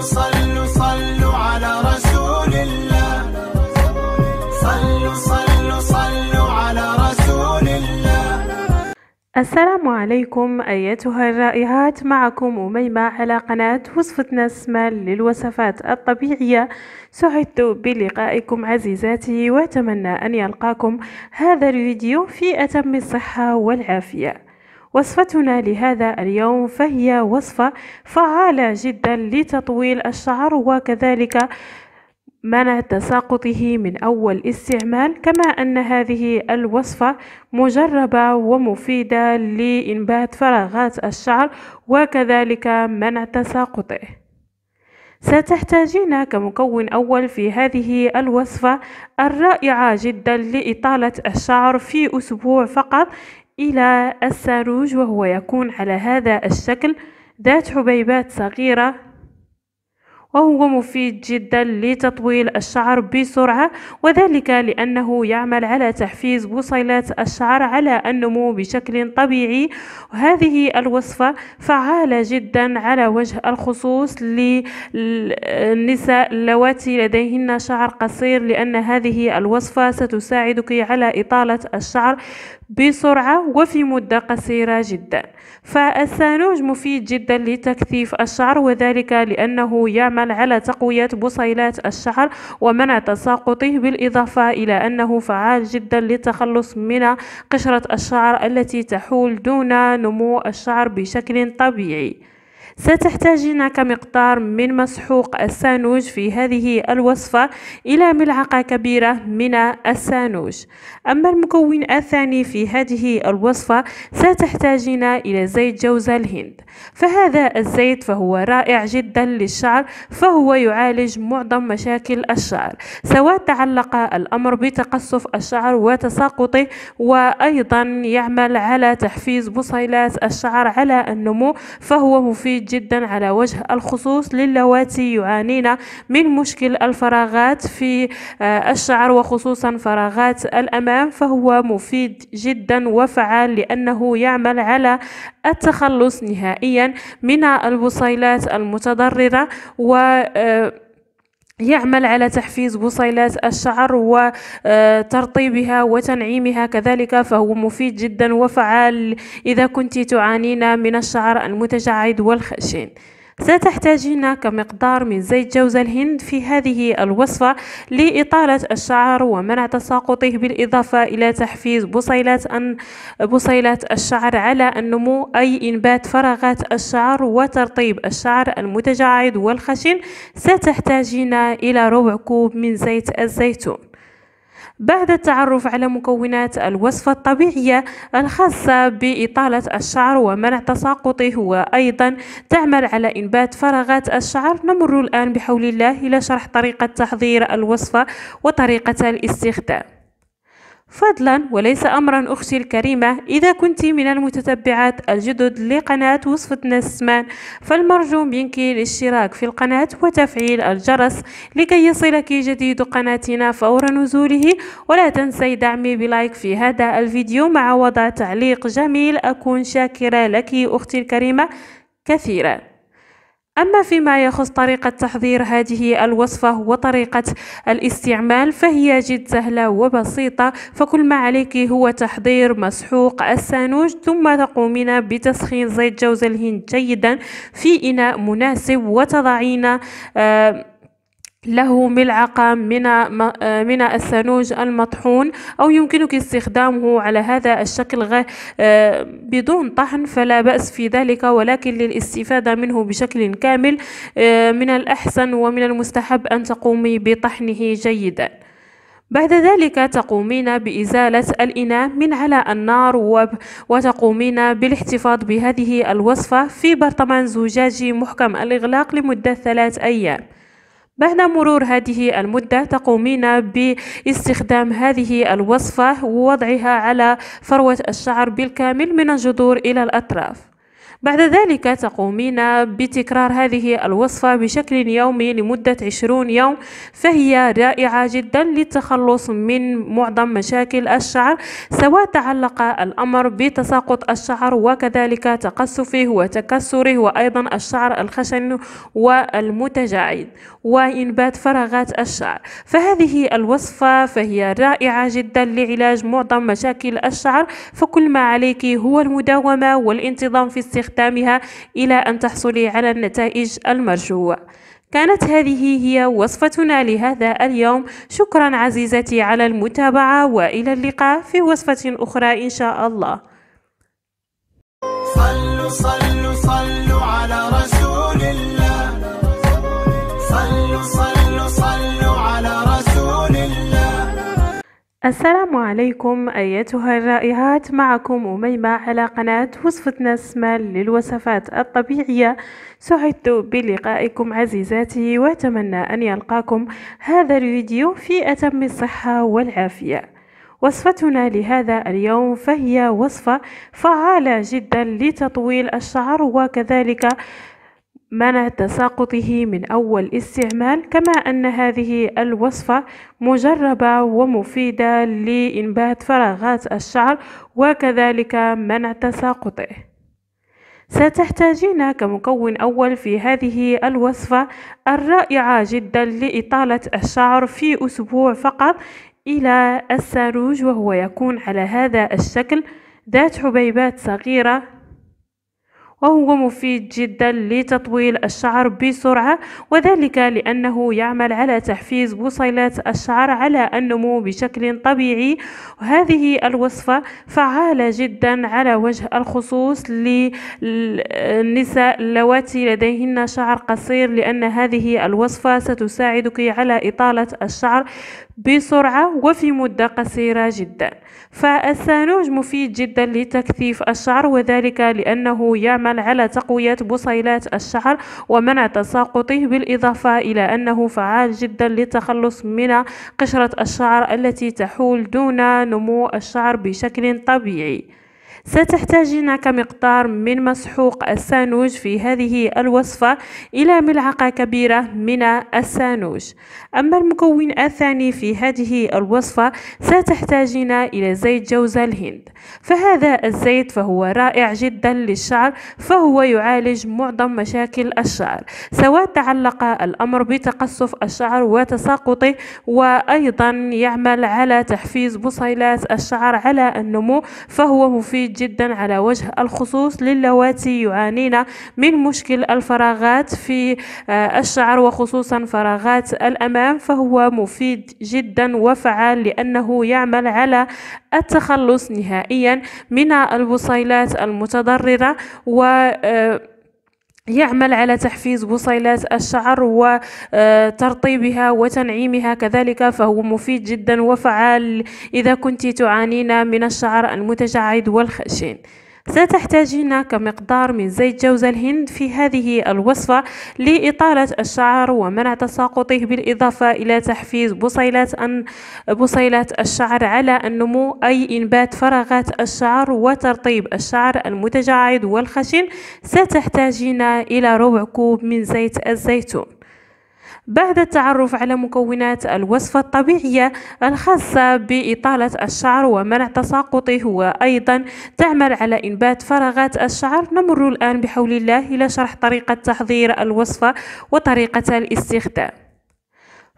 صلوا صلوا على رسول الله، صلوا صلوا صلوا على رسول الله. السلام عليكم أيتها الرائعات، معكم أميمة على قناة وصفتنا نسمة للوصفات الطبيعية. سعدت بلقائكم عزيزاتي، وأتمنى أن يلقاكم هذا الفيديو في أتم الصحة والعافية. وصفتنا لهذا اليوم فهي وصفة فعالة جدا لتطويل الشعر وكذلك منع تساقطه من أول استعمال، كما أن هذه الوصفة مجربة ومفيدة لإنبات فراغات الشعر وكذلك منع تساقطه. ستحتاجين كمكون أول في هذه الوصفة الرائعة جدا لإطالة الشعر في أسبوع فقط إلى الساروج، وهو يكون على هذا الشكل ذات حبيبات صغيرة، وهو مفيد جدا لتطويل الشعر بسرعة، وذلك لأنه يعمل على تحفيز بصيلات الشعر على النمو بشكل طبيعي. وهذه الوصفة فعالة جدا على وجه الخصوص للنساء اللواتي لديهن شعر قصير، لأن هذه الوصفة ستساعدك على إطالة الشعر بسرعة وفي مدة قصيرة جدا. فالسانوج مفيد جدا لتكثيف الشعر، وذلك لأنه يعمل على تقوية بصيلات الشعر ومنع تساقطه، بالإضافة إلى أنه فعال جدا للتخلص من قشرة الشعر التي تحول دون نمو الشعر بشكل طبيعي. ستحتاجين كمقدار من مسحوق السانوج في هذه الوصفة إلى ملعقة كبيرة من السانوج. أما المكون الثاني في هذه الوصفة ستحتاجين إلى زيت جوز الهند، فهذا الزيت فهو رائع جدا للشعر، فهو يعالج معظم مشاكل الشعر، سواء تعلق الأمر بتقصف الشعر وتساقطه، وأيضا يعمل على تحفيز بصيلات الشعر على النمو، فهو مفيد جدا على وجه الخصوص للواتي يعانين من مشكل الفراغات في الشعر، وخصوصا فراغات الأمام، فهو مفيد جدا وفعال لأنه يعمل على التخلص نهائيا من البصيلات المتضررة، و يعمل على تحفيز بصيلات الشعر وترطيبها وتنعيمها كذلك، فهو مفيد جدا وفعال إذا كنت تعانين من الشعر المتجعد والخشن. ستحتاجين كمقدار من زيت جوز الهند في هذه الوصفة لإطالة الشعر ومنع تساقطه، بالإضافة إلى تحفيز بصيلات الشعر على النمو، أي إنبات فراغات الشعر وترطيب الشعر المتجعد والخشن. ستحتاجين إلى ربع كوب من زيت الزيتون. بعد التعرف على مكونات الوصفة الطبيعية الخاصة بإطالة الشعر ومنع تساقطه وأيضا تعمل على إنبات فراغات الشعر، نمر الآن بحول الله إلى شرح طريقة تحضير الوصفة وطريقة الاستخدام. فضلا وليس أمرا أختي الكريمة، إذا كنت من المتتبعات الجدد لقناة وصفتنا نسمة، فالمرجو منك الاشتراك في القناة وتفعيل الجرس لكي يصلك جديد قناتنا فور نزوله، ولا تنسي دعمي بلايك في هذا الفيديو مع وضع تعليق جميل. أكون شاكرة لك أختي الكريمة كثيرا. أما فيما يخص طريقة تحضير هذه الوصفة وطريقة الاستعمال، فهي جد سهلة وبسيطة، فكل ما عليك هو تحضير مسحوق السانوج، ثم تقومين بتسخين زيت جوز الهند جيدا في إناء مناسب، وتضعين له ملعقة من السانوج المطحون، أو يمكنك استخدامه على هذا الشكل بدون طحن فلا بأس في ذلك، ولكن للاستفادة منه بشكل كامل من الأحسن ومن المستحب أن تقومي بطحنه جيدا. بعد ذلك تقومين بإزالة الإناء من على النار، وتقومين بالاحتفاظ بهذه الوصفة في برطمان زجاجي محكم الإغلاق لمدة 3 أيام. بعد مرور هذه المدة تقومين باستخدام هذه الوصفة ووضعها على فروة الشعر بالكامل من الجذور إلى الأطراف. بعد ذلك تقومين بتكرار هذه الوصفة بشكل يومي لمدة 20 يوم، فهي رائعة جدا للتخلص من معظم مشاكل الشعر، سواء تعلق الأمر بتساقط الشعر وكذلك تقصفه وتكسره، وأيضا الشعر الخشن والمتجاعد وإنبات فراغات الشعر. فهذه الوصفة فهي رائعة جدا لعلاج معظم مشاكل الشعر، فكل ما عليك هو المداومة والانتظام في استخدامها إلى أن تحصلي على النتائج المرجوة. كانت هذه هي وصفتنا لهذا اليوم. شكرا عزيزتي على المتابعة، وإلى اللقاء في وصفة أخرى إن شاء الله. صلوا صلوا صلوا على رسول الله، صلوا صلوا صلوا على رسول الله. السلام عليكم أيتها الرائعات، معكم أميمة على قناة وصفتنا نسمة للوصفات الطبيعية. سعدت بلقائكم عزيزاتي، وأتمنى أن يلقاكم هذا الفيديو في أتم الصحة والعافية. وصفتنا لهذا اليوم فهي وصفة فعالة جدا لتطويل الشعر وكذلك منع تساقطه من أول استعمال، كما أن هذه الوصفة مجربة ومفيدة لإنبات فراغات الشعر وكذلك منع تساقطه. ستحتاجين كمكون أول في هذه الوصفة الرائعة جدا لإطالة الشعر في أسبوع فقط إلى الساروج، وهو يكون على هذا الشكل ذات حبيبات صغيرة، وهو مفيد جدا لتطويل الشعر بسرعة، وذلك لأنه يعمل على تحفيز بصيلات الشعر على النمو بشكل طبيعي. وهذه الوصفة فعالة جدا على وجه الخصوص للنساء اللواتي لديهن شعر قصير، لأن هذه الوصفة ستساعدك على إطالة الشعر بسرعة وفي مدة قصيرة جدا. فالسانوج مفيد جدا لتكثيف الشعر، وذلك لأنه يعمل على تقوية بصيلات الشعر ومنع تساقطه، بالإضافة إلى أنه فعال جدا للتخلص من قشرة الشعر التي تحول دون نمو الشعر بشكل طبيعي. ستحتاجين كمقدار من مسحوق السانوج في هذه الوصفة إلى ملعقة كبيرة من السانوج. أما المكون الثاني في هذه الوصفة ستحتاجين إلى زيت جوز الهند، فهذا الزيت فهو رائع جدا للشعر، فهو يعالج معظم مشاكل الشعر، سواء تعلق الأمر بتقصف الشعر وتساقطه، وأيضا يعمل على تحفيز بصيلات الشعر على النمو، فهو مفيد جدا على وجه الخصوص للواتي يعانين من مشكل الفراغات في الشعر، وخصوصا فراغات الأمام، فهو مفيد جدا وفعال لأنه يعمل على التخلص نهائيا من البصيلات المتضررة، و يعمل على تحفيز بصيلات الشعر وترطيبها وتنعيمها كذلك، فهو مفيد جدا وفعال إذا كنت تعانين من الشعر المتجعد والخشن. ستحتاجين كمقدار من زيت جوز الهند في هذه الوصفة لإطالة الشعر ومنع تساقطه، بالإضافة إلى تحفيز بصيلات الشعر على النمو، أي إنبات فراغات الشعر وترطيب الشعر المتجعد والخشن. ستحتاجين إلى ربع كوب من زيت الزيتون. بعد التعرف على مكونات الوصفة الطبيعية الخاصة بإطالة الشعر ومنع تساقطه وأيضا تعمل على إنبات فراغات الشعر، نمر الآن بحول الله إلى شرح طريقة تحضير الوصفة وطريقة الاستخدام.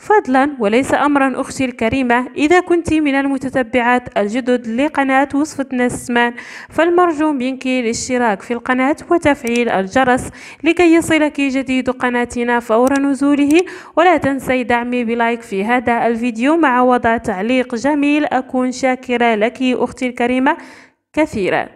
فضلا وليس أمرا أختي الكريمة، إذا كنت من المتتبعات الجدد لقناة وصفتنا نسمة، فالمرجو منك الاشتراك في القناة وتفعيل الجرس لكي يصلك جديد قناتنا فور نزوله، ولا تنسي دعمي بلايك في هذا الفيديو مع وضع تعليق جميل. أكون شاكرة لك أختي الكريمة كثيرا.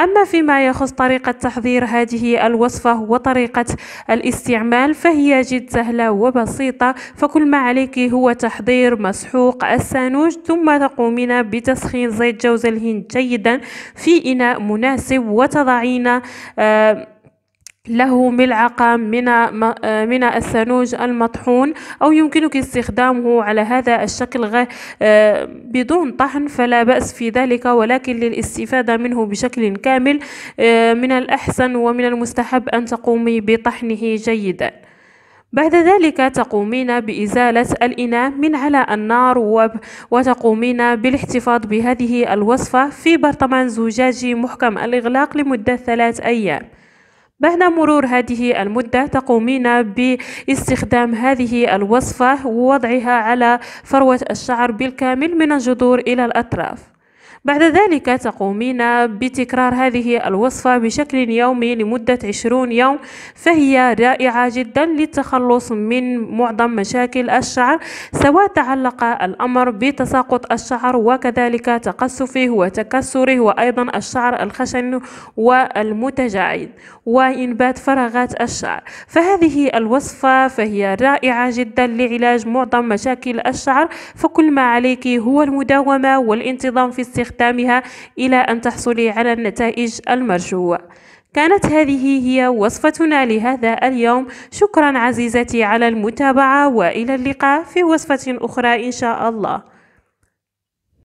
أما فيما يخص طريقة تحضير هذه الوصفة وطريقة الاستعمال، فهي جد سهلة وبسيطة، فكل ما عليك هو تحضير مسحوق السانوج، ثم تقومين بتسخين زيت جوز الهند جيدا في إناء مناسب، وتضعين له ملعقة من الثلوج المطحون، أو يمكنك استخدامه على هذا الشكل بدون طحن فلا بأس في ذلك، ولكن للاستفادة منه بشكل كامل من الأحسن ومن المستحب أن تقومي بطحنه جيدا. بعد ذلك تقومين بإزالة الإناء من على النار وتقومين بالاحتفاظ بهذه الوصفة في برطمان زجاجي محكم الإغلاق لمدة 3 أيام. بعد مرور هذه المدة تقومين باستخدام هذه الوصفة ووضعها على فروة الشعر بالكامل من الجذور إلى الأطراف. بعد ذلك تقومين بتكرار هذه الوصفة بشكل يومي لمدة 20 يوم، فهي رائعة جدا للتخلص من معظم مشاكل الشعر، سواء تعلق الأمر بتساقط الشعر وكذلك تقصفه وتكسره، وأيضا الشعر الخشن والمتجعد وإنبات فراغات الشعر. فهذه الوصفة فهي رائعة جدا لعلاج معظم مشاكل الشعر، فكل ما عليك هو المداومة والانتظام في استخدامها إلى أن تحصلي على النتائج المرجوة. كانت هذه هي وصفتنا لهذا اليوم. شكرا عزيزتي على المتابعة، وإلى اللقاء في وصفة أخرى إن شاء الله.